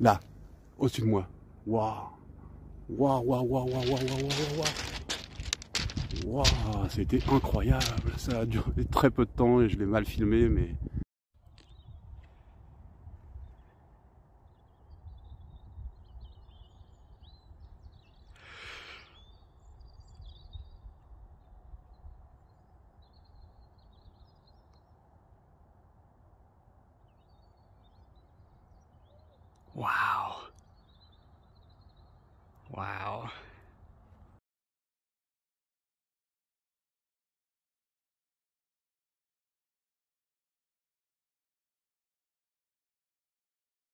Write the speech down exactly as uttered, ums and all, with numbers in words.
Là, au-dessus de moi. Waouh. Waouh, waouh, waouh, waouh, waouh, waouh, waouh. Waouh, c'était incroyable. Ça a duré très peu de temps et je l'ai mal filmé, mais... Wow. Wow.